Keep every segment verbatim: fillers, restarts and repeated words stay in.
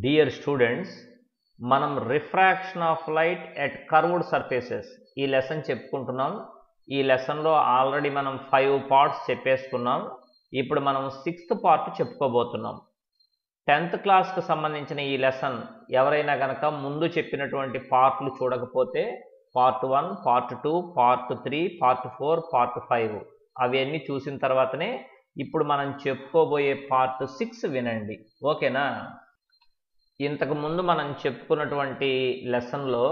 Dear students, మనం refraction of light at curved surfaces ఈ lesson చెప్పుకుంటున్నాం. ఈ లెసన్లో ఆల్రెడీ మనం ఫైవ్ పార్ట్స్ చెప్పేసుకున్నాం. ఇప్పుడు మనం సిక్స్త్ పార్ట్ చెప్పుకోబోతున్నాం. టెన్త్ క్లాస్కి సంబంధించిన ఈ లెసన్ ఎవరైనా కనుక ముందు చెప్పినటువంటి పార్ట్లు చూడకపోతే part one, part two, part three, part four, part five అవన్నీ చూసిన తర్వాతనే ఇప్పుడు మనం చెప్పుకోబోయే పార్ట్ సిక్స్ వినండి. ఓకేనా? ఇంతకు ముందు మనం చెప్పుకున్నటువంటి లెసన్లో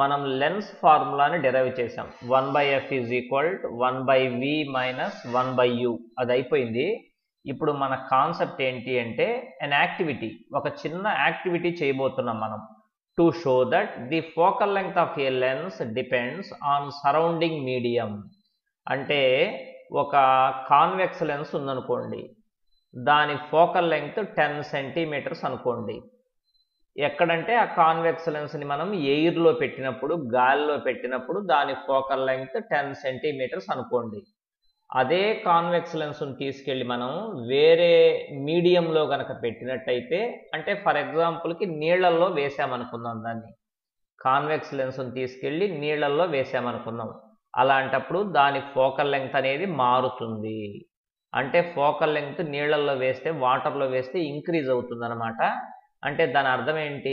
మనం లెన్స్ ఫార్ములాని డెరైవ్ చేసాం. One by F is equal to one by we minus one by U. అది అయిపోయింది. ఇప్పుడు మన కాన్సెప్ట్ ఏంటి అంటే అన్ యాక్టివిటీ, ఒక చిన్న యాక్టివిటీ చేయబోతున్నాం మనం. To show that the focal length of a lens depends on surrounding medium. అంటే ఒక కాన్వెక్స్ లెన్స్ ఉందనుకోండి, దాని ఫోకల్ లెంగ్త్ టెన్ సెంటీమీటర్స్ అనుకోండి. ఎక్కడంటే ఆ కాన్వెక్స్ లెన్స్ని మనం ఎయిర్లో పెట్టినప్పుడు, గాలిలో పెట్టినప్పుడు దాని ఫోకల్ లెంగ్త్ టెన్ సెంటీమీటర్స్ అనుకోండి. అదే కాన్వెక్స్ లెన్స్ని తీసుకెళ్ళి మనం వేరే మీడియంలో కనుక పెట్టినట్టయితే, అంటే ఫర్ ఎగ్జాంపుల్కి నీళ్లల్లో వేసామనుకుందాం, దాన్ని కాన్వెక్స్ లెన్స్ని తీసుకెళ్ళి నీళ్లల్లో వేసామనుకుందాం, అలాంటప్పుడు దాని ఫోకల్ లెంగ్త్ అనేది మారుతుంది. అంటే ఫోకల్ లెంగ్త్ నీళ్లల్లో వేస్తే, వాటర్లో వేస్తే ఇంక్రీజ్ అవుతుంది అనమాట. అంటే దాని అర్థం ఏంటి,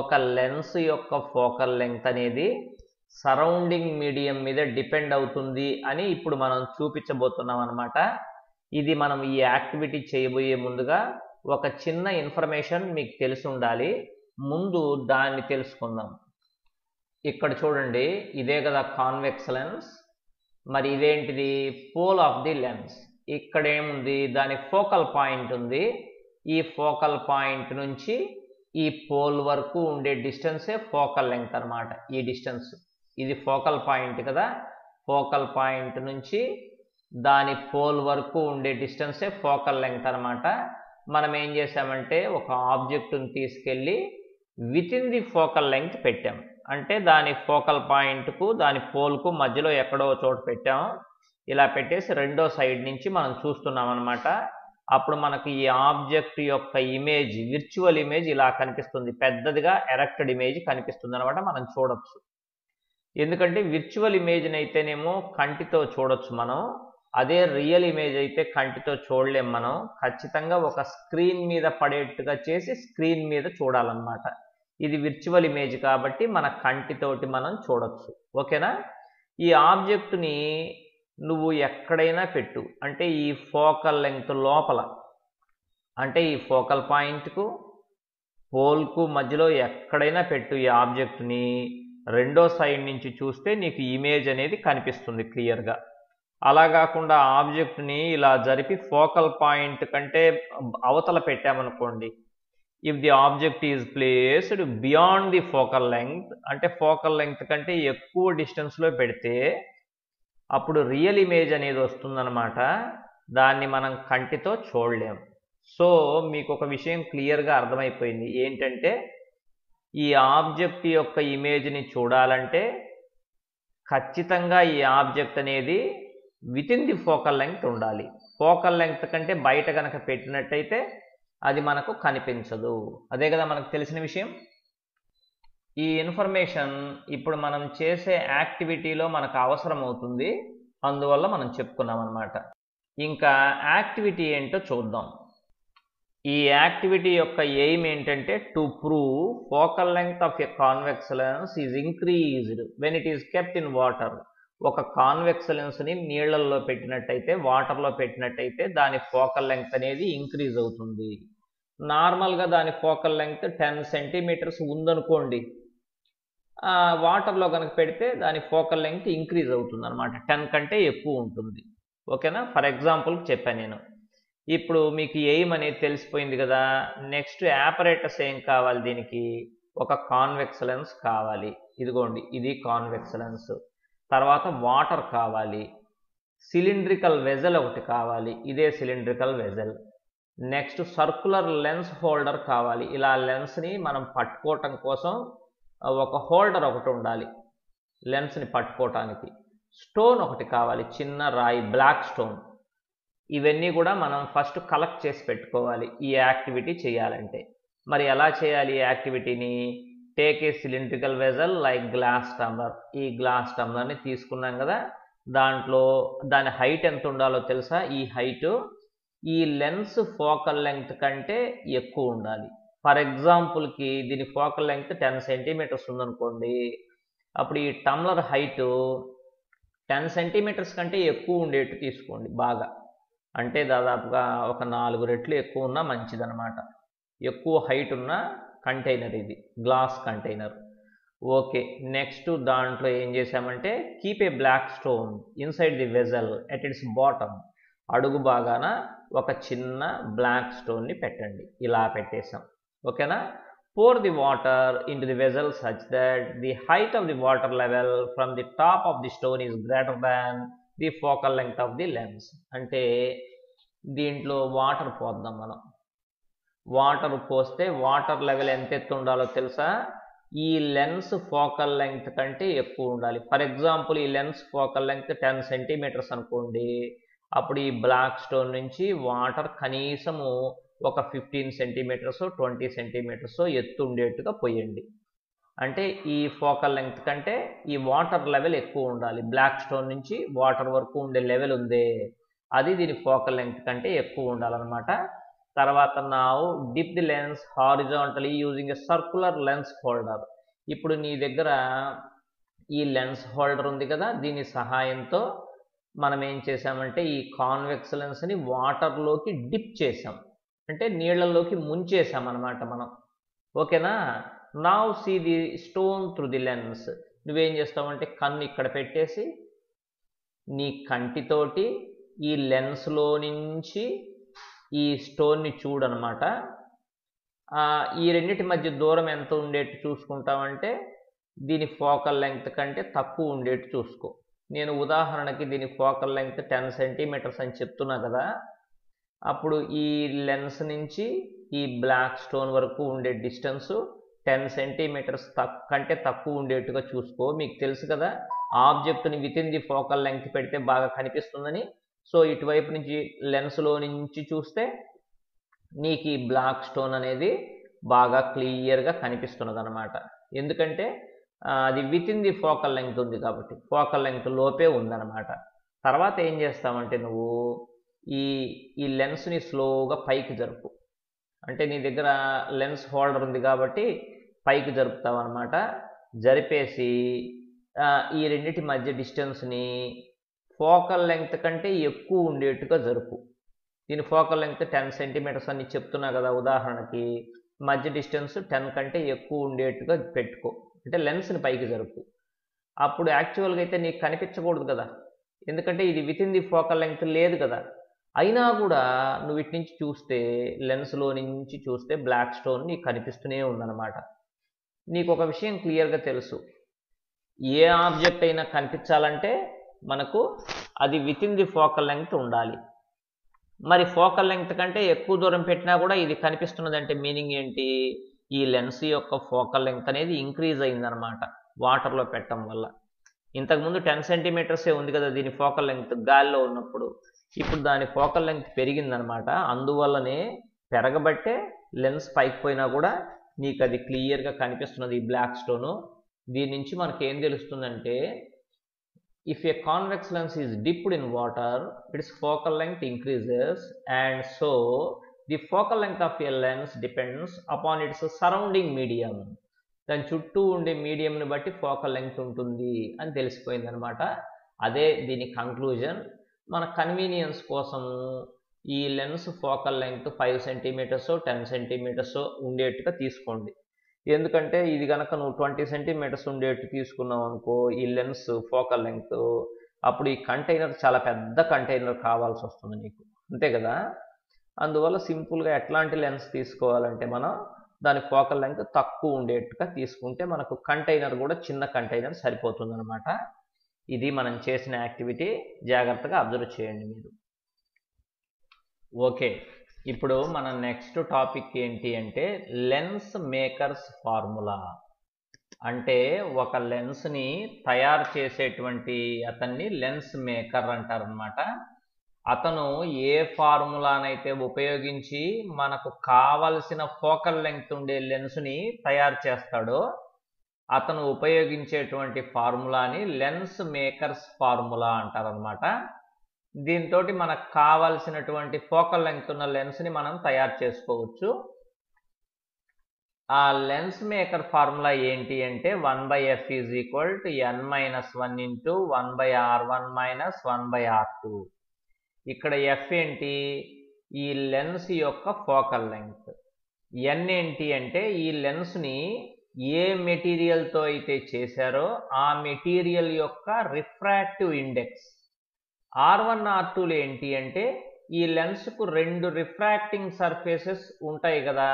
ఒక లెన్స్ యొక్క ఫోకల్ లెంగ్త్ అనేది సరౌండింగ్ మీడియం మీద డిపెండ్ అవుతుంది అని ఇప్పుడు మనం చూపించబోతున్నాం అనమాట. ఇది మనం ఈ యాక్టివిటీ చేయబోయే ముందుగా ఒక చిన్న ఇన్ఫర్మేషన్ మీకు తెలిసి ఉండాలి, ముందు దాన్ని తెలుసుకుందాం. ఇక్కడ చూడండి, ఇదే కదా కాన్వెక్స్ లెన్స్, మరి ఇదేంటిది, పోల్ ఆఫ్ ది లెన్స్. ఇక్కడ ఏముంది, దాని ఫోకల్ పాయింట్ ఉంది. ఈ ఫోకల్ పాయింట్ నుంచి ఈ పోల్ వరకు ఉండే డిస్టెన్సే ఫోకల్ లెంగ్త్ అనమాట. ఈ డిస్టెన్స్, ఇది ఫోకల్ పాయింట్ కదా, ఫోకల్ పాయింట్ నుంచి దాని పోల్ వరకు ఉండే డిస్టెన్సే ఫోకల్ లెంగ్త్ అనమాట. మనం ఏం చేసామంటే ఒక ఆబ్జెక్ట్ని తీసుకెళ్ళి within the focal length పెట్టాం. అంటే దాని ఫోకల్ పాయింట్కు దాని పోల్కు మధ్యలో ఎక్కడో చోటు పెట్టాము. ఇలా పెట్టేసి రెండో సైడ్ నుంచి మనం చూస్తున్నాం అనమాట. అప్పుడు మనకు ఈ ఆబ్జెక్ట్ యొక్క ఇమేజ్, విర్చువల్ ఇమేజ్ ఇలా కనిపిస్తుంది, పెద్దదిగా ఎరెక్టెడ్ ఇమేజ్ కనిపిస్తుంది అనమాట. మనం చూడొచ్చు, ఎందుకంటే విర్చువల్ ఇమేజ్ని అయితేనేమో కంటితో చూడొచ్చు మనం, అదే రియల్ ఇమేజ్ అయితే కంటితో చూడలేం మనం. ఖచ్చితంగా ఒక స్క్రీన్ మీద పడేట్టుగా చేసి స్క్రీన్ మీద చూడాలన్నమాట. ఇది విర్చువల్ ఇమేజ్ కాబట్టి మన కంటితోటి మనం చూడొచ్చు. ఓకేనా? ఈ ఆబ్జెక్ట్ని నువ్వు ఎక్కడైనా పెట్టు, అంటే ఈ ఫోకల్ లెంగ్త్ లోపల, అంటే ఈ ఫోకల్ పాయింట్కు పోల్కు మధ్యలో ఎక్కడైనా పెట్టు ఈ ఆబ్జెక్ట్ని. రెండో సైడ్ నుంచి చూస్తే నీకు ఇమేజ్ అనేది కనిపిస్తుంది క్లియర్గా. అలా కాకుండా ఆబ్జెక్ట్ని ఇలా జరిపి ఫోకల్ పాయింట్ కంటే అవతల పెట్టామనుకోండి, if the object is placed beyond the focal length, అంటే ఫోకల్ లెంగ్త్ కంటే ఎక్కువ డిస్టెన్స్లో పెడితే అప్పుడు రియల్ ఇమేజ్ అనేది వస్తుందన్నమాట. దాన్ని మనం కంటితో చూడలేం. సో మీకు ఒక విషయం క్లియర్గా అర్థమైపోయింది ఏంటంటే, ఈ ఆబ్జెక్ట్ యొక్క ఇమేజ్ని చూడాలంటే ఖచ్చితంగా ఈ ఆబ్జెక్ట్ అనేది within the focal length ఉండాలి. ఫోకల్ లెంగ్త్ కంటే బయట కనుక పెట్టినట్టయితే అది మనకు కనిపించదు. అదే కదా మనకు తెలిసిన విషయం. ఈ ఇన్ఫర్మేషన్ ఇప్పుడు మనం చేసే యాక్టివిటీలో మనకు అవసరం అవుతుంది, అందువల్ల మనం చెప్పుకున్నాం అనమాట. ఇంకా యాక్టివిటీ ఏంటో చూద్దాం. ఈ యాక్టివిటీ యొక్క ఎయిమ్ ఏంటంటే to prove focal length of a convex lens is increased when it is kept in water. ఒక కాన్వెక్స్ లెన్స్ని నీళ్లల్లో పెట్టినట్టయితే, వాటర్లో పెట్టినట్టయితే దాని ఫోకల్ లెంగ్త్ అనేది ఇంక్రీజ్ అవుతుంది. నార్మల్గా దాని ఫోకల్ లెంగ్త్ టెన్ సెంటీమీటర్స్ ఉందనుకోండి, వాటర్లో కనుక పెడితే దాని ఫోకల్ లెంగ్త్ ఇంక్రీజ్ అవుతుంది అనమాట, టెన్ కంటే ఎక్కువ ఉంటుంది. ఓకేనా? ఫర్ ఎగ్జాంపుల్కి చెప్పాను నేను. ఇప్పుడు మీకు ఎయిమ్ అనేది తెలిసిపోయింది కదా. నెక్స్ట్ యాపరేటర్స్ ఏం కావాలి, దీనికి ఒక కాన్వెక్స్ లెన్స్ కావాలి. ఇదిగోండి, ఇది కాన్వెక్స్ లెన్స్. తర్వాత వాటర్ కావాలి, సిలిండ్రికల్ వెజల్ ఒకటి కావాలి, ఇదే cylindrical vessel. Next circular lens holder కావాలి. ఇలా లెన్స్ని మనం పట్టుకోవటం కోసం ఒక హోల్డర్ ఒకటి ఉండాలి, లెన్స్ని పట్టుకోవటానికి. స్టోన్ ఒకటి కావాలి, చిన్న రాయి, బ్లాక్ స్టోన్. ఇవన్నీ కూడా మనం ఫస్ట్ కలెక్ట్ చేసి పెట్టుకోవాలి ఈ యాక్టివిటీ చేయాలంటే. మరి ఎలా చేయాలి యాక్టివిటీని? Take a cylindrical vessel like glass tumbler. ఈ గ్లాస్ టంబ్లర్ని తీసుకున్నాం కదా, దాంట్లో దాని హైట్ ఎంత ఉండాలో తెలుసా? ఈ హైటు ఈ లెన్స్ ఫోకల్ లెంగ్త్ కంటే ఎక్కువ ఉండాలి. ఫర్ ఎగ్జాంపుల్కి దీని ఫోకల్ లెంగ్త్ టెన్ సెంటీమీటర్స్ ఉందనుకోండి, అప్పుడు ఈ టంబ్లర్ హైటు టెన్ సెంటీమీటర్స్ కంటే ఎక్కువ ఉండేట్టు తీసుకోండి. బాగా అంటే దాదాపుగా ఒక నాలుగు రెట్లు ఎక్కువ ఉన్నా మంచిదన్నమాట. ఎక్కువ హైట్ ఉన్న కంటైనర్ ఇది, గ్లాస్ కంటైనర్. ఓకే, నెక్స్ట్ దాంట్లో ఏం చేసామంటే keep a black stone inside the vessel at its bottom. అడుగు బాగాన ఒక చిన్న బ్లాక్ స్టోన్ని పెట్టండి. ఇలా పెట్టేసాం, ఓకేనా? Pour the water into the vessel such that the height of the water level from the top of the stone is greater than the focal length of the lens. అంటే దీంట్లో water పోద్దాం మనం. Water పోస్తే water level ఎంత ఎత్తు ఉండాలో తెలుసా? ఈ lens focal length కంటే ఎక్కువ ఉండాలి. ఫర్ ఎగ్జాంపుల్ ఈ lens focal length ten centimetres అనుకోండి, అప్పుడు ఈ బ్లాక్ స్టోన్ నుంచి వాటర్ కనీసము ఒక ఫిఫ్టీన్ సెంటీమీటర్స్ ట్వంటీ సెంటీమీటర్స్ ఎత్తు ఉండేట్టుగా పోయండి. అంటే ఈ ఫోకల్ లెంగ్త్ కంటే ఈ వాటర్ లెవెల్ ఎక్కువ ఉండాలి. బ్లాక్ స్టోన్ నుంచి వాటర్ వరకు ఉండే లెవెల్ ఉందే, అది దీని ఫోకల్ లెంగ్త్ కంటే ఎక్కువ ఉండాలన్నమాట. తర్వాత now dip the lens horizontally using a circular lens holder. ఇప్పుడు నీ దగ్గర ఈ లెన్స్ హోల్డర్ ఉంది కదా, దీని సహాయంతో మనం ఏం చేసామంటే ఈ కాన్వెక్స్ లెన్స్ని వాటర్లోకి డిప్ చేసాం, అంటే నీళ్లలోకి ముంచేసాం అనమాట మనం, ఓకేనా? Now see the stone through the lens. నువ్వేం చేస్తావంటే కన్ను ఇక్కడ పెట్టేసి నీ కంటితోటి ఈ లెన్స్లో నుంచి ఈ స్టోన్ని చూడనమాట. ఈ రెండింటి మధ్య దూరం ఎంత ఉండేట్టు చూసుకుంటామంటే దీని ఫోకల్ లెంగ్త్ కంటే తక్కువ ఉండేట్టు చూసుకో. నేను ఉదాహరణకి దీని ఫోకల్ లెంగ్త్ టెన్ సెంటీమీటర్స్ అని చెప్తున్నా కదా, అప్పుడు ఈ లెన్స్ నుంచి ఈ బ్లాక్ స్టోన్ వరకు ఉండే డిస్టెన్స్ టెన్ సెంటీమీటర్స్ తక్కు కంటే తక్కువ ఉండేట్టుగా చూసుకో. మీకు తెలుసు కదా ఆబ్జెక్ట్ని within the focal length పెడితే బాగా కనిపిస్తుందని. సో ఇటువైపు నుంచి లెన్స్లో నుంచి చూస్తే నీకు ఈ బ్లాక్ స్టోన్ అనేది బాగా క్లియర్గా కనిపిస్తున్నది అనమాట. ఎందుకంటే అది within the focal length ఉంది కాబట్టి, ఫోకల్ లెంగ్త్ లోపే ఉందన్నమాట. తర్వాత ఏం చేస్తామంటే నువ్వు ఈ ఈ లెన్స్ని స్లోగా పైకి జరుపు. అంటే నీ దగ్గర లెన్స్ హోల్డర్ ఉంది కాబట్టి పైకి జరుపుతావు అనమాట. జరిపేసి ఈ రెండింటి మధ్య డిస్టెన్స్ని ఫోకల్ లెంగ్త్ కంటే ఎక్కువ ఉండేట్టుగా జరుపు. దీని ఫోకల్ లెంగ్త్ టెన్ సెంటీమీటర్స్ అని చెప్తున్నా కదా ఉదాహరణకి, మధ్య డిస్టెన్స్ టెన్ కంటే ఎక్కువ ఉండేట్టుగా పెట్టుకో, అంటే లెన్స్ని పైకి జరుపు. అప్పుడు యాక్చువల్గా అయితే నీకు కనిపించకూడదు కదా, ఎందుకంటే ఇది within the focal length లేదు కదా. అయినా కూడా నువ్వు ఇటు నుంచి చూస్తే లెన్స్లో నుంచి చూస్తే బ్లాక్ స్టోన్ నీకు కనిపిస్తూనే ఉందన్నమాట. నీకు ఒక విషయం క్లియర్గా తెలుసు, ఏ ఆబ్జెక్ట్ అయినా కనిపించాలంటే మనకు అది within the focal length ఉండాలి. మరి ఫోకల్ లెంగ్త్ కంటే ఎక్కువ దూరం పెట్టినా కూడా ఇది కనిపిస్తున్నదంటే మీనింగ్ ఏంటి? ఈ లెన్స్ యొక్క ఫోకల్ లెంగ్త్ అనేది ఇంక్రీజ్ అయిందనమాట వాటర్లో పెట్టడం వల్ల. ఇంతకుముందు టెన్ సెంటీమీటర్సే ఉంది కదా దీని ఫోకల్ లెంగ్త్ గాల్లో ఉన్నప్పుడు, ఇప్పుడు దాని ఫోకల్ లెంగ్త్ పెరిగిందనమాట. అందువల్లనే పెరగబట్టే లెన్స్ పైకి పోయినా కూడా నీకు అది క్లియర్గా కనిపిస్తున్నది ఈ బ్లాక్ స్టోను. దీని నుంచి మనకి ఏం తెలుస్తుందంటే if a convex lens is dipped in water, its focal length increases, and so the focal length of a lens depends upon its surrounding medium. దాని చుట్టూ ఉండే మీడియంని బట్టి ఫోకల్ లెంగ్త్ ఉంటుంది అని తెలిసిపోయింది అనమాట. అదే దీని కంక్లూజన్. మన కన్వీనియన్స్ కోసము ఈ lens focal length five centimetres ten centimetres ఉండేట్టుగా తీసుకోండి. ఎందుకంటే ఇది కనుక నువ్వు ట్వంటీ సెంటీమీటర్స్ ఉండేట్టు తీసుకున్నావు అనుకో ఈ లెన్స్ ఫోకల్ లెంగ్త్, అప్పుడు ఈ కంటైనర్ చాలా పెద్ద కంటైనర్ కావాల్సి వస్తుంది నీకు, అంతే కదా? అందువల్ల సింపుల్గా ఎట్లాంటి లెన్స్ తీసుకోవాలంటే మనం దాని ఫోకల్ లెంగ్త్ తక్కువ ఉండేట్టుగా తీసుకుంటే మనకు కంటైనర్ కూడా చిన్న కంటైనర్ సరిపోతుంది అనమాట. ఇది మనం చేసిన యాక్టివిటీ, జాగ్రత్తగా అబ్జర్వ్ చేయండి మీరు. ఓకే, ఇప్పుడు మన నెక్స్ట్ టాపిక్ ఏంటి అంటే లెన్స్ మేకర్స్ ఫార్ములా. అంటే ఒక లెన్స్ని తయారు చేసేటువంటి అతన్ని లెన్స్ మేకర్ అంటారనమాట. అతను ఏ ఫార్ములానైతే ఉపయోగించి మనకు కావాల్సిన ఫోకల్ లెంగ్త్ ఉండే లెన్స్ని తయారు చేస్తాడో అతను ఉపయోగించేటువంటి ఫార్ములాని లెన్స్ మేకర్స్ ఫార్ములా అంటారనమాట. దీంతో మనకు కావాల్సినటువంటి ఫోకల్ లెంగ్త్ ఉన్న లెన్స్ని మనం తయారు చేసుకోవచ్చు. ఆ లెన్స్ మేకర్ ఫార్ములా ఏంటి అంటే one by F is equal to N minus one into one by are one minus one by are two. ఇక్కడ ఎఫ్ ఏంటి? ఈ లెన్స్ యొక్క ఫోకల్ లెంగ్త్. ఎన్ ఏంటి అంటే ఈ లెన్స్ని ఏ మెటీరియల్తో అయితే చేశారో ఆ మెటీరియల్ యొక్క refractive index. R one R టూలు ఏంటి అంటే ఈ లెన్స్కు రెండు రిఫ్రాక్టింగ్ సర్ఫేసెస్ ఉంటాయి కదా.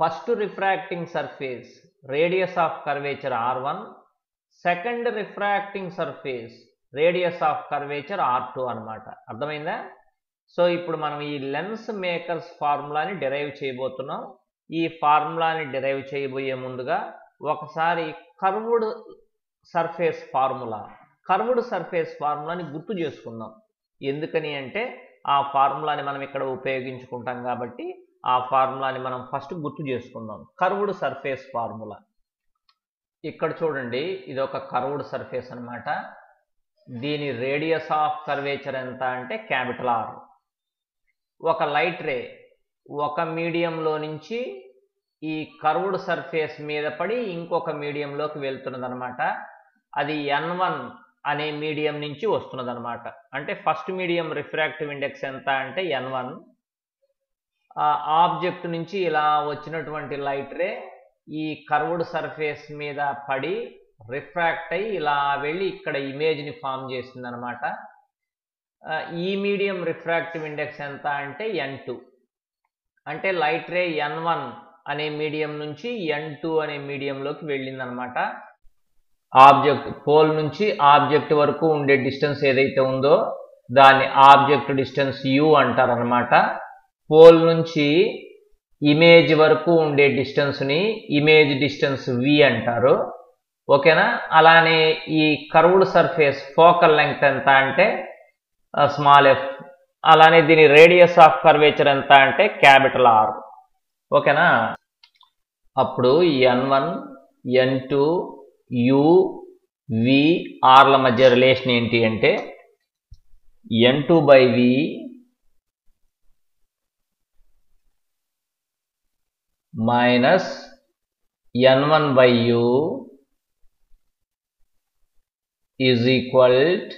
First refracting surface radius of curvature R one, second refracting surface radius of curvature R two అనమాట. అర్థమైందా? సో ఇప్పుడు మనం ఈ లెన్స్ మేకర్స్ ఫార్ములాని డిరైవ్ చేయబోతున్నాం. ఈ ఫార్ములాని డిరైవ్ చేయబోయే ముందుగా ఒకసారి curved surface formula curved surface ఫార్ములాని గుర్తు చేసుకుందాం. ఎందుకని అంటే ఆ ఫార్ములాని మనం ఇక్కడ ఉపయోగించుకుంటాం కాబట్టి ఆ ఫార్ములాని మనం ఫస్ట్ గుర్తు చేసుకుందాం. కర్వ్డ్ సర్ఫేస్ ఫార్ములా ఇక్కడ చూడండి, ఇది ఒక కర్వ్డ్ సర్ఫేస్ అనమాట. దీని రేడియస్ ఆఫ్ కర్వేచర్ ఎంత అంటే క్యాపిటల్ ఆర్. ఒక లైట్ రే ఒక మీడియంలో నుంచి ఈ కర్వ్డ్ సర్ఫేస్ మీద పడి ఇంకొక మీడియంలోకి వెళ్తున్నదనమాట. అది ఎన్ వన్ అనే మీడియం నుంచి వస్తున్నదనమాట. అంటే ఫస్ట్ మీడియం రిఫ్రాక్టివ్ ఇండెక్స్ ఎంత అంటే ఎన్ వన్. ఆబ్జెక్ట్ నుంచి ఇలా వచ్చినటువంటి లైట్ రే ఈ కర్వ్డ్ సర్ఫేస్ మీద పడి రిఫ్రాక్ట్ అయ్యి ఇలా వెళ్ళి ఇక్కడ ఇమేజ్ని ఫామ్ చేసింది అనమాట. ఈ మీడియం రిఫ్రాక్టివ్ ఇండెక్స్ ఎంత అంటే ఎన్ టూ. అంటే లైట్ రే ఎన్ వన్ అనే మీడియం నుంచి ఎన్ టూ అనే మీడియంలోకి వెళ్ళింది అనమాట. ఆబ్జెక్ట్ పోల్ నుంచి ఆబ్జెక్ట్ వరకు ఉండే డిస్టెన్స్ ఏదైతే ఉందో దాన్ని ఆబ్జెక్ట్ డిస్టెన్స్ యూ అంటారు అనమాట. పోల్ నుంచి ఇమేజ్ వరకు ఉండే డిస్టెన్స్ని ఇమేజ్ డిస్టెన్స్ వి అంటారు. ఓకేనా? అలానే ఈ కర్వ్డ్ సర్ఫేస్ ఫోకల్ లెంగ్త్ ఎంత అంటే స్మాల్ ఎఫ్. అలానే దీని రేడియస్ ఆఫ్ కర్వేచర్ ఎంత అంటే క్యాపిటల్ ఆర్. ఓకేనా? అప్పుడు N one N two U V ఆర్ల మధ్య రిలేషన్ ఏంటి అంటే N two by we minus N one by U is equal to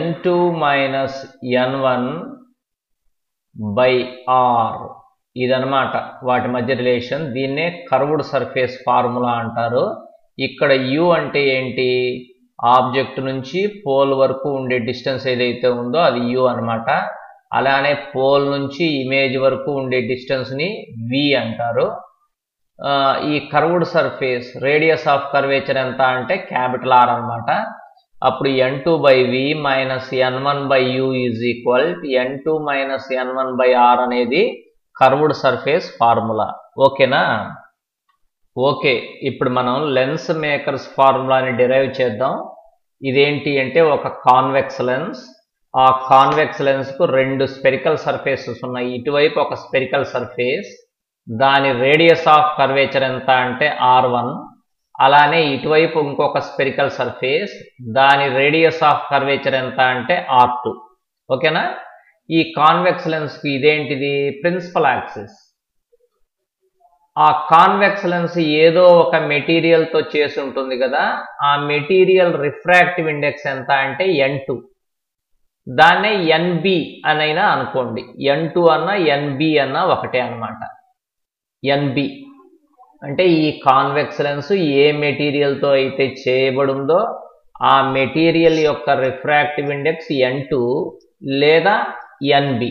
n two minus n one by r. ఇదనమాట వాటి మధ్య రిలేషన్. దీన్నే కర్వ్డ్ సర్ఫేస్ ఫార్ములా అంటారు. ఇక్కడ u అంటే ఏంటి? ఆబ్జెక్ట్ నుంచి పోల్ వరకు ఉండే డిస్టెన్స్ ఏదైతే ఉందో అది u అనమాట. అలానే పోల్ నుంచి ఇమేజ్ వరకు ఉండే డిస్టెన్స్ని v అంటారు. ఈ curved surface radius of curvature ఎంత అంటే క్యాపిటల్ ఆర్ అనమాట. అప్పుడు ఎన్ two by we minus N one by you is equal N two minus N one by R అనేది కర్వ్డ్ సర్ఫేస్ ఫార్ములా. ఓకేనా? ఓకే, ఇప్పుడు మనం లెన్స్ మేకర్స్ ఫార్ములాని డిరైవ్ చేద్దాం. ఇదేంటి అంటే ఒక కాన్వెక్స్ లెన్స్. ఆ కాన్వెక్స్ లెన్స్కు రెండు స్పెరికల్ సర్ఫేసెస్ ఉన్నాయి. ఇటువైపు ఒక స్పెరికల్ సర్ఫేస్, దాని రేడియస్ ఆఫ్ కర్వేచర్ ఎంత అంటే ఆర్ వన్. అలానే ఇటువైపు ఇంకొక స్పెరికల్ సర్ఫేస్, దాని రేడియస్ ఆఫ్ కర్వేచర్ ఎంత అంటే ఆర్ టూ. ఓకేనా? ఈ కాన్వెక్స్ లెన్స్కి ఇదేంటిది? Principal axis. ఆ కాన్వెక్స్ లెన్స్ ఏదో ఒక మెటీరియల్తో చేసి ఉంటుంది కదా, ఆ మెటీరియల్ రిఫ్రాక్టివ్ ఇండెక్స్ ఎంత అంటే ఎన్ టూ. దాన్నే ఎన్బి అనైనా అనుకోండి. ఎన్ టూ అన్నా ఎన్బి అన్నా ఒకటే అనమాట. ఎన్బి అంటే ఈ కాన్వెక్స్ లెన్స్ ఏ మెటీరియల్తో అయితే చేయబడిందో ఆ మెటీరియల్ యొక్క రిఫ్రాక్టివ్ ఇండెక్స్ ఎన్ టూ లేదా ఎన్బి.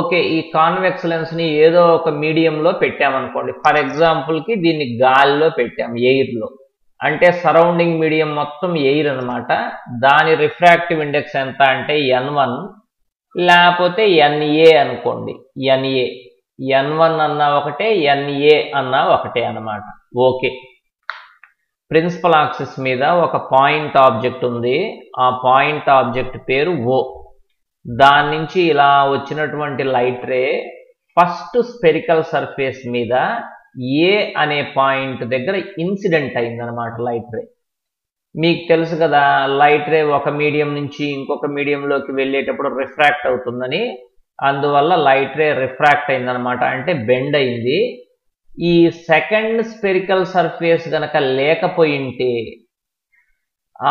ఓకే, ఈ కాన్వెక్స్ లెన్స్ని ఏదో ఒక మీడియంలో పెట్టామనుకోండి. ఫర్ ఎగ్జాంపుల్కి దీన్ని గాలిలో పెట్టాం, ఎయిర్లో. అంటే సరౌండింగ్ మీడియం మొత్తం ఎయిర్ అనమాట. దాని రిఫ్రాక్టివ్ ఇండెక్స్ ఎంత అంటే ఎన్ వన్ లేకపోతే ఎన్ఏ అనుకోండి. ఎన్ఏ ఎన్ వన్ అన్నా ఒకటే ఎన్ఏ అన్నా ఒకటే అన్నమాట. ఓకే, ప్రిన్సిపల్ యాక్సిస్ మీద ఒక పాయింట్ ఆబ్జెక్ట్ ఉంది. ఆ పాయింట్ ఆబ్జెక్ట్ పేరు ఓ. దాని నుంచి ఇలా వచ్చినటువంటి light ray first spherical surface మీద ఏ అనే పాయింట్ దగ్గర ఇన్సిడెంట్ అయిందనమాట లైట్ రే. మీకు తెలుసు కదా లైట్ రే ఒక మీడియం నుంచి ఇంకొక మీడియంలోకి వెళ్ళేటప్పుడు రిఫ్రాక్ట్ అవుతుందని. అందువల్ల లైట్ రే రిఫ్రాక్ట్ అయిందనమాట, అంటే బెండ్ అయింది. ఈ సెకండ్ స్పెరికల్ సర్ఫేస్ గనక లేకపోయింటే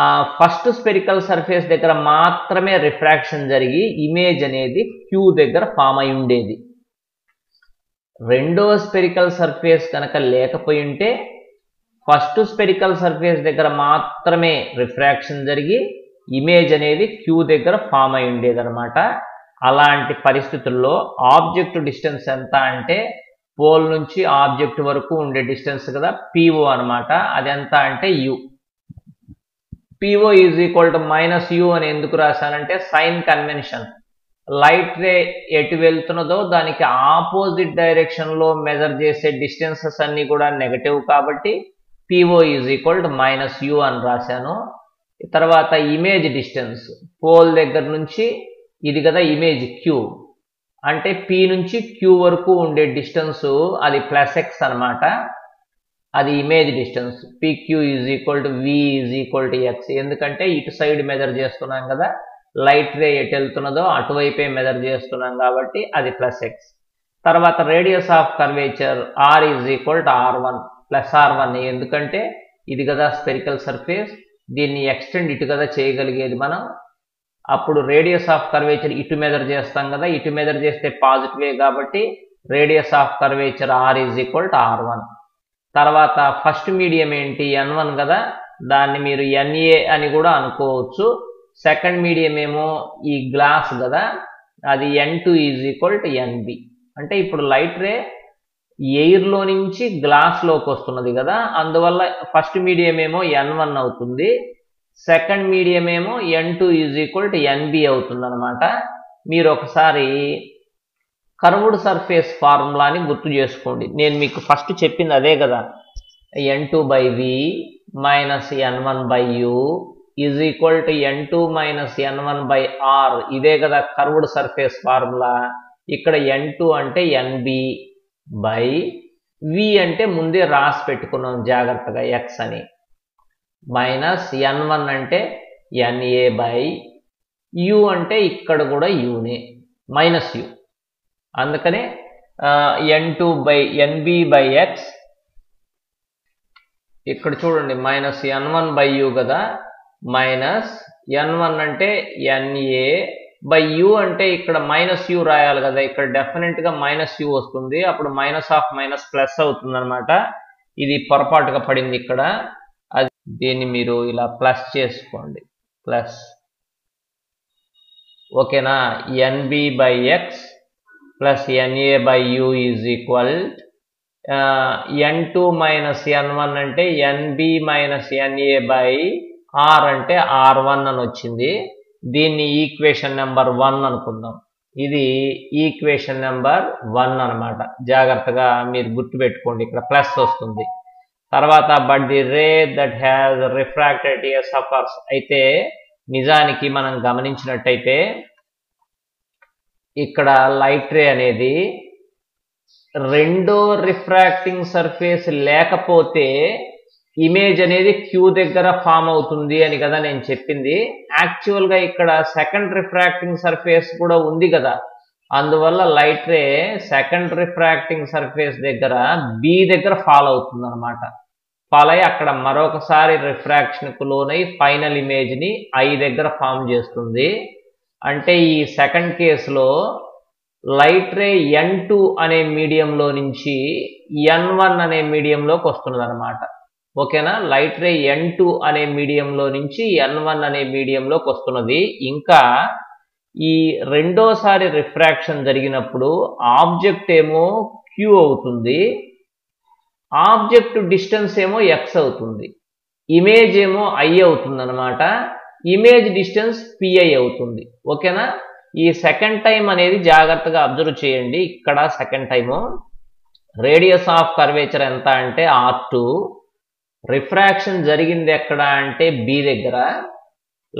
ఆ ఫస్ట్ స్పెరికల్ సర్ఫేస్ దగ్గర మాత్రమే రిఫ్రాక్షన్ జరిగి ఇమేజ్ అనేది క్యూ దగ్గర ఫామ్ అయి ఉండేది. రెండో స్పెరికల్ సర్ఫేస్ కనుక లేకపోయింటే ఫస్ట్ స్పెరికల్ సర్ఫేస్ దగ్గర మాత్రమే రిఫ్రాక్షన్ జరిగి ఇమేజ్ అనేది క్యూ దగ్గర ఫామ్ అయి ఉండేది అనమాట. అలాంటి పరిస్థితుల్లో ఆబ్జెక్ట్ డిస్టెన్స్ ఎంత అంటే పోల్ నుంచి ఆబ్జెక్ట్ వరకు ఉండే డిస్టెన్స్ కదా పిఓ అనమాట. అది ఎంత అంటే U. PO is equal to minus U అని ఎందుకు రాశానంటే సైన్ కన్వెన్షన్, లైట్ రే ఎటు వెళ్తున్నదో దానికి ఆపోజిట్ డైరెక్షన్లో మెజర్ చేసే డిస్టెన్సెస్ అన్నీ కూడా నెగటివ్ కాబట్టి PO is equal to minus U అని రాశాను. తర్వాత ఇమేజ్ డిస్టెన్స్ పోల్ దగ్గర నుంచి ఇది కదా ఇమేజ్ క్యూ, అంటే పి నుంచి క్యూ వరకు ఉండే డిస్టెన్స్ అది ప్లస్ ఎక్స్ అనమాట. అది image distance. PQ is equal to V is equal to X, ఎందుకంటే ఇటు సైడ్ మెజర్ చేస్తున్నాం కదా, లైట్ రే ఎటు వెళ్తున్నదో అటువైపే మెజర్ చేస్తున్నాం కాబట్టి అది ప్లస్ ఎక్స్. తర్వాత radius of curvature R is equal to R one plus R one, ఎందుకంటే ఇది కదా స్పెరికల్ సర్ఫేస్, దీన్ని ఎక్స్టెండ్ ఇటు కదా చేయగలిగేది మనం. అప్పుడు రేడియస్ ఆఫ్ కర్వేచర్ ఇటు మెజర్ చేస్తాం కదా, ఇటు మెజర్ చేస్తే పాజిటివే కాబట్టి radius of curvature R is equal to R one. తర్వాత ఫస్ట్ మీడియం ఏంటి ఎన్ వన్ కదా, దాన్ని మీరు ఎన్ఏ అని కూడా అనుకోవచ్చు. సెకండ్ మీడియం ఏమో ఈ గ్లాస్ కదా, అది N two is equal to N B. అంటే ఇప్పుడు లైట్ రే ఎయిర్లో నుంచి గ్లాస్లోకి వస్తున్నది కదా, అందువల్ల ఫస్ట్ మీడియం ఏమో ఎన్ వన్ అవుతుంది, సెకండ్ మీడియం ఏమో N two is equal to N B అవుతుంది అనమాట. మీరు ఒకసారి కర్వ్డ్ సర్ఫేస్ ఫార్ములాని గుర్తు చేసుకోండి, నేను మీకు ఫస్ట్ చెప్పింది అదే కదా. N two by we minus N one by you is equal to N two minus N one by R, ఇదే కదా కర్వ్డ్ సర్ఫేస్ ఫార్ములా. ఇక్కడ ఎన్ టూ అంటే ఎన్ బి బై వి, అంటే ముందే రాసి పెట్టుకున్నాం జాగ్రత్తగా ఎక్స్ అని, మైనస్ ఎన్ వన్ అంటే ఎన్ఏ బై యు, అంటే ఇక్కడ కూడా యూనే మైనస్ యు, అందుకనే N two by NB by X. ఇక్కడ చూడండి minus N one by U కదా, మైనస్ ఎన్ వన్ అంటే ఎన్ఏ బై యు, అంటే ఇక్కడ మైనస్ యు రాయాలి కదా, ఇక్కడ డెఫినెట్గా మైనస్ యు వస్తుంది, అప్పుడు మైనస్ ఆఫ్ మైనస్ ప్లస్ అవుతుంది అనమాట. ఇది పొరపాటుగా పడింది ఇక్కడ, దీన్ని మీరు ఇలా ప్లస్ చేసుకోండి ప్లస్, ఓకేనా. NB by X plus ఎన్ఏ by U is equal N two minus N one అంటే ఎన్బి మైనస్ ఎన్ఏ బై ఆర్, అంటే ఆర్ వన్ అని వచ్చింది. దీన్ని ఈక్వేషన్ నెంబర్ వన్ అనుకుందాం, ఇది ఈక్వేషన్ నెంబర్ వన్ అనమాట. జాగ్రత్తగా మీరు గుర్తుపెట్టుకోండి, ఇక్కడ ప్లస్ వస్తుంది. తర్వాత but the ray that has refracted here suffers, అయితే నిజానికి మనం గమనించినట్టయితే ఇక్కడ లైట్ రే అనేది రెండో రిఫ్రాక్టింగ్ సర్ఫేస్ లేకపోతే ఇమేజ్ అనేది క్యూ దగ్గర ఫామ్ అవుతుంది అని కదా నేను చెప్పింది. యాక్చువల్గా ఇక్కడ సెకండ్ రిఫ్రాక్టింగ్ సర్ఫేస్ కూడా ఉంది కదా, అందువల్ల light ray second refracting surface దగ్గర బి దగ్గర ఫాల్ అవుతుంది అనమాట. ఫాల్ అయ్యి అక్కడ మరొకసారి రిఫ్రాక్షన్కు లోనై ఫైనల్ ఇమేజ్ని ఐ దగ్గర ఫామ్ చేస్తుంది. అంటే ఈ సెకండ్ కేసులో లైట్ రే ఎన్ టూ అనే మీడియంలో నుంచి ఎన్ వన్ అనే మీడియంలోకి వస్తున్నది అనమాట, ఓకేనా. లైట్ రే ఎన్ టూ అనే మీడియంలో నుంచి ఎన్ వన్ అనే మీడియంలోకి వస్తున్నది. ఇంకా ఈ రెండోసారి రిఫ్రాక్షన్ జరిగినప్పుడు ఆబ్జెక్ట్ ఏమో క్యూ అవుతుంది, ఆబ్జెక్ట్ డిస్టెన్స్ ఏమో ఎక్స్ అవుతుంది, ఇమేజ్ ఏమో ఐ అవుతుంది అనమాట, ఇమేజ్ డిస్టెన్స్ పిఐ అవుతుంది, ఓకేనా. ఈ సెకండ్ టైం అనేది జాగ్రత్తగా అబ్జర్వ్ చేయండి. ఇక్కడ second time radius of curvature ఎంత అంటే ఆర్ టూ, రిఫ్రాక్షన్ జరిగింది ఎక్కడ అంటే B దగ్గర.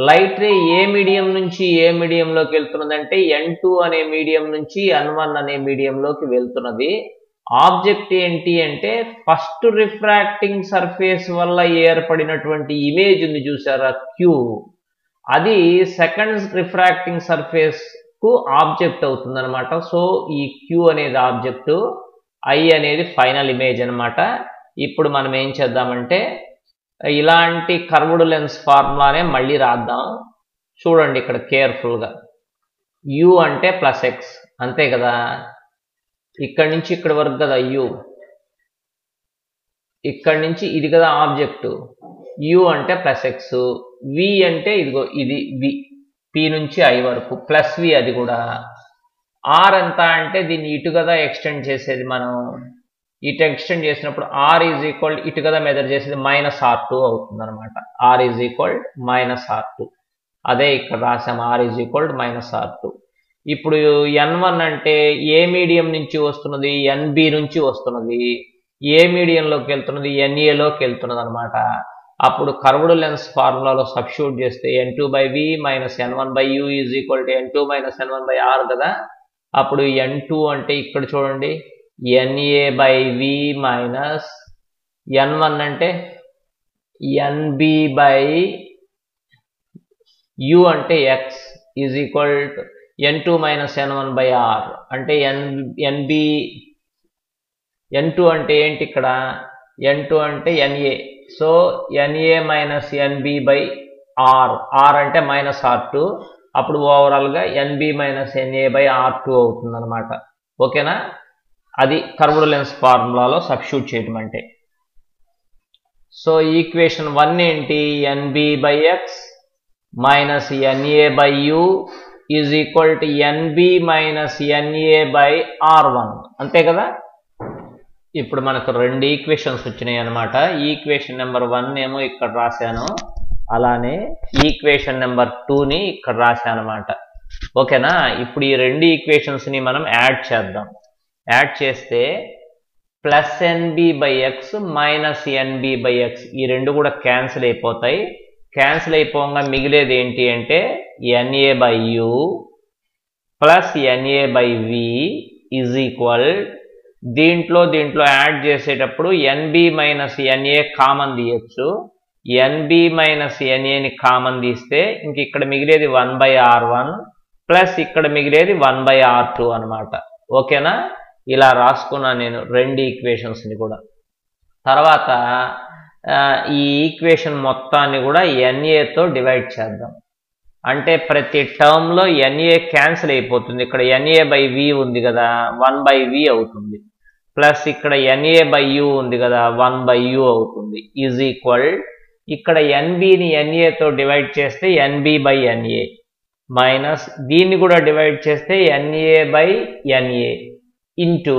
లైట్ రే ఏ మీడియం నుంచి ఏ మీడియం లోకి వెళ్తున్నదంటే ఎన్ టూ అనే మీడియం నుంచి ఎన్ వన్ అనే మీడియం లోకి వెళ్తున్నది. ఆబ్జెక్ట్ ఏంటి అంటే ఫస్ట్ రిఫ్రాక్టింగ్ సర్ఫేస్ వల్ల ఏర్పడినటువంటి ఇమేజ్ ని చూసారా Q, అది సెకండ్ రిఫ్రాక్టింగ్ సర్ఫేస్ కు ఆబ్జెక్ట్ అవుతుందన్నమాట. సో ఈ Q అనేది ఆబ్జెక్ట్, I అనేది ఫైనల్ ఇమేజ్ అన్నమాట. ఇప్పుడు మనం ఏం చేద్దామంటే ఇలాంటి కర్వ్డ్ లెన్స్ ఫార్ములానే మళ్ళీ రాద్దాం. చూడండి ఇక్కడ కేర్ఫుల్గా, U అంటే ప్లస్ ఎక్స్ అంతే కదా, ఇక్కడి నుంచి ఇక్కడ వరకు కదా U, ఇక్కడి నుంచి ఇది కదా ఆబ్జెక్టు, U అంటే ప్లస్ ఎక్స్, V అంటే ఇదిగో ఇది V, P నుంచి I వరకు ప్లస్ V, అది కూడా R ఎంత అంటే దీన్ని ఇటు కదా ఎక్స్టెండ్ చేసేది మనం, ఇటు ఎక్స్టెండ్ చేసినప్పుడు ఆర్ ఈజ్ ఈక్వల్ ఇటు కదా మెజర్ చేసేది మైనస్ ఆర్ టూ అవుతుంది అనమాట. R is equal minus are two, అదే ఇక్కడ రాసాము R is equal minus are two. ఇప్పుడు ఎన్ వన్ అంటే ఏ మీడియం నుంచి వస్తున్నది, ఎన్బి నుంచి వస్తున్నది, ఏ మీడియంలోకి వెళ్తున్నది ఎన్ఏలోకి వెళ్తున్నది అనమాట. అప్పుడు కర్వ్డ్ లెన్స్ ఫార్ములాలో సబ్స్టిట్యూట్ చేస్తే n two by we minus N one by you is equal to N two minus N one by r కదా. అప్పుడు ఎన్ టూ అంటే ఇక్కడ చూడండి n a by we minus N one అంటే ఎన్బి బై యూ అంటే x is equal to N two minus N one by are అంటే n NB ఎన్ two అంటే ఏంటి ఇక్కడ ఎన్ టూ అంటే n a, so n a minus n b by r, r అంటే minus are two, అప్పుడు ఓవరాల్గా n b minus ఎన్ఏ by are two అవుతుంది అనమాట. ఓకేనా, అది కర్వ్డ్ లెన్స్ ఫార్ములాలో సబ్స్టిట్యూట్ చేయడం అంటే. సో ఈక్వేషన్ వన్ ఏంటి NB by X minus ఎన్ఏ by you is equal to NB minus ఎన్ఏ by are one అంతే కదా. ఇప్పుడు మనకు రెండు ఈక్వేషన్స్ వచ్చినాయి అనమాట. ఈక్వేషన్ నెంబర్ వన్ ఏమో ఇక్కడ రాశాను, అలానే ఈక్వేషన్ నెంబర్ టూని ఇక్కడ రాశాను అనమాట. ఓకేనా, ఇప్పుడు ఈ రెండు ఈక్వేషన్స్ని మనం యాడ్ చేద్దాం. యాడ్ చేస్తే plus n b by X minus n b by x ఈ రెండు కూడా క్యాన్సిల్ అయిపోతాయి. క్యాన్సిల్ అయిపోగా మిగిలేది ఏంటి అంటే ఎన్ఏ by you plus ఎన్ఏ by we is equal, దీంట్లో దీంట్లో యాడ్ చేసేటప్పుడు ఎన్బి మైనస్ ఎన్ఏ కామన్ తీయచ్చు, ఎన్బి మైనస్ ఎన్ఏని కామన్ తీస్తే ఇంక ఇక్కడ మిగిలేది one by are one plus ఇక్కడ మిగిలేది వన్ బై ఆర్ టూ అనమాట. ఓకేనా, ఇలా రాసుకున్నాను నేను రెండు ఈక్వేషన్స్ని కూడా. తర్వాత ఈ ఈక్వేషన్ మొత్తాన్ని కూడా ఎన్ఏతో డివైడ్ చేద్దాం. అంటే ప్రతి టర్మ్లో ఎన్ఏ క్యాన్సిల్ అయిపోతుంది. ఇక్కడ ఎన్ఏ బై వి ఉంది కదా వన్ బై వి అవుతుంది, ప్లస్ ఇక్కడ ఎన్ఏ బై యూ ఉంది కదా వన్ బై యూ అవుతుంది ఈజ్ ఈక్వల్, ఇక్కడ ఎన్బిని ఎన్ఏతో డివైడ్ చేస్తే ఎన్బి బై ఎన్ఏ మైనస్ దీన్ని కూడా డివైడ్ చేస్తే ఎన్ఏ బై ఎన్ఏ ఇంటూ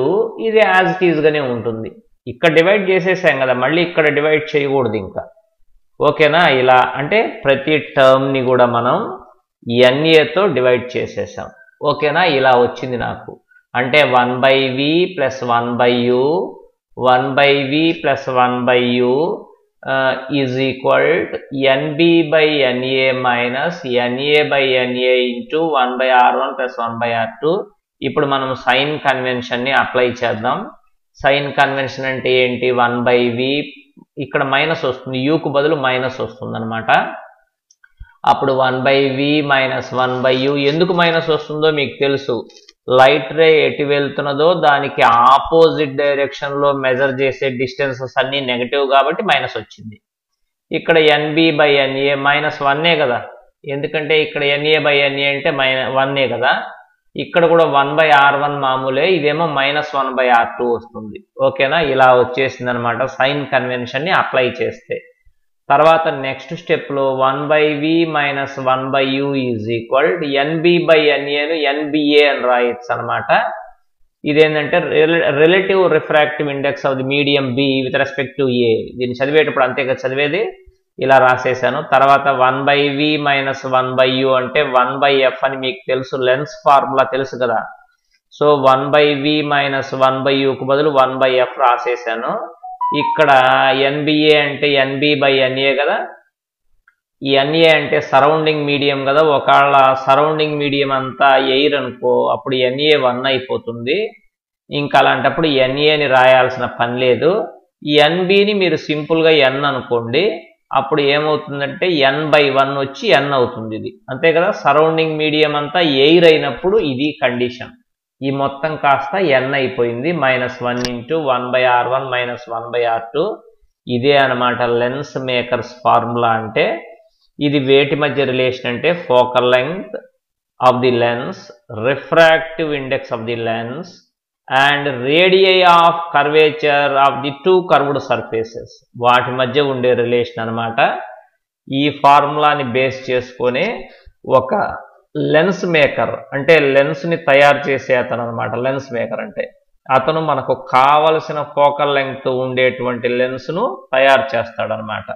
ఇది యాజ్ ఇట్ ఈజ్గానే ఉంటుంది. ఇక్కడ డివైడ్ చేసేసాం కదా, మళ్ళీ ఇక్కడ డివైడ్ చేయకూడదు ఇంకా. ఓకేనా, ఇలా అంటే ప్రతి టర్మ్ని కూడా మనం ఎన్ఏతో డివైడ్ చేసేసాం. ఓకేనా, ఇలా వచ్చింది నాకు. అంటే one by v plus one by u one by v plus one by you is equal n b by ఎన్ఏ minus ఎన్ఏ by ఎన్ఏ into one by are one plus one by are two. ఇప్పుడు మనం sign కన్వెన్షన్ని apply చేద్దాం. Sign convention అంటే ఏంటి one by వి ఇక్కడ minus వస్తుంది, you go బదులు minus వస్తుంది అనమాట. అప్పుడు one by we minus one by u, ఎందుకు మైనస్ వస్తుందో మీకు తెలుసు, లైట్ రే ఎటు వెళ్తున్నదో దానికి ఆపోజిట్ డైరెక్షన్లో మెజర్ చేసే డిస్టెన్సెస్ అన్నీ నెగటివ్ కాబట్టి మైనస్ వచ్చింది. ఇక్కడ ఎన్బి బై ఎన్ఏ మైనస్ వన్నే కదా, ఎందుకంటే ఇక్కడ ఎన్ఏ బై ఎన్ఏ అంటే మైన వన్నే కదా, ఇక్కడ కూడా వన్ బై ఆర్ వన్ మామూలే, ఇదేమో minus one by are two వస్తుంది. ఓకేనా, ఇలా వచ్చేసింది అనమాట సైన్ కన్వెన్షన్ని అప్లై చేస్తే. తర్వాత నెక్స్ట్ స్టెప్లో one by we minus one by you is equal n b by ఎన్ఏను ఎన్బిఏ అని రాయొచ్చు అనమాట. ఇదేంటంటే relative refractive index of the medium b with respect to a, దీన్ని చదివేటప్పుడు అంతే కదా చదివేది, ఇలా రాసేసాను. తర్వాత one by we minus one by u అంటే వన్ బై ఎఫ్ అని మీకు తెలుసు, లెన్స్ ఫార్ములా తెలుసు కదా, so one by we minus one by యూకు బదులు వన్ బై ఎఫ్ రాసేసాను. ఇక్కడ ఎన్బిఏ అంటే ఎన్బి బై ఎన్ఏ కదా, ఈ ఎన్ఏ అంటే సరౌండింగ్ మీడియం కదా. ఒకవేళ సరౌండింగ్ మీడియం అంతా ఎయిర్ అనుకో అప్పుడు ఎన్ఏ వన్ అయిపోతుంది. ఇంకా అలాంటప్పుడు ఎన్ఏని రాయాల్సిన పని లేదు. ఈ ఎన్బిని మీరు సింపుల్గా ఎన్ అనుకోండి, అప్పుడు ఏమవుతుందంటే ఎన్ బై వన్ వచ్చి ఎన్ అవుతుంది. ఇది అంతే కదా, సరౌండింగ్ మీడియం అంతా ఎయిర్ అయినప్పుడు ఇది కండిషన్. ఈ మొత్తం కాస్త ఎన్ అయిపోయింది. Minus one into one by are one minus one by are two. ఇదే అనమాట లెన్స్ మేకర్స్ ఫార్ములా. అంటే ఇది వేటి మధ్య రిలేషన్ అంటే focal length of the lens, refractive index of the lens and radii of curvature of the two curved surfaces, వాటి మధ్య ఉండే రిలేషన్ అన్నమాట. ఈ ఫార్ములాని బేస్ చేసుకొని ఒక లెన్స్ మేకర్ అంటే లెన్స్ ని తయారు చేసే అతను అన్నమాట. లెన్స్ మేకర్ అంటే అతను మనకు కావలసిన ఫోకల్ లెంగ్త్ ఉండేటువంటి లెన్స్ ను తయారు చేస్తాడు అన్నమాట.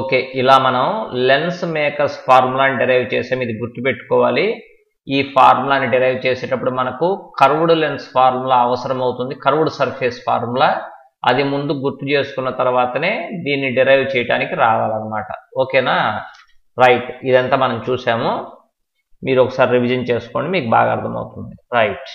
ఓకే, ఇలా మనం లెన్స్ మేకర్స్ ఫార్ములాని డెరైవ్ చేసాం. ఇది గుర్తుపెట్టుకోవాలి. ఈ ఫార్ములాని డెరైవ్ చేసేటప్పుడు మనకు కర్వ్డ్ లెన్స్ ఫార్ములా అవసరం అవుతుంది, కర్వ్డ్ సర్ఫేస్ ఫార్ములా. అది ముందు గుర్తు చేసుకున్న తర్వాతనే దీన్ని డెరైవ్ చేయడానికి రావాలన్నమాట. ఓకేనా, రైట్. ఇదంతా మనం చూసాము, మీరు ఒకసారి రివిజన్ చేసుకోండి, మీకు బాగా అర్థమవుతుంది. రైట్.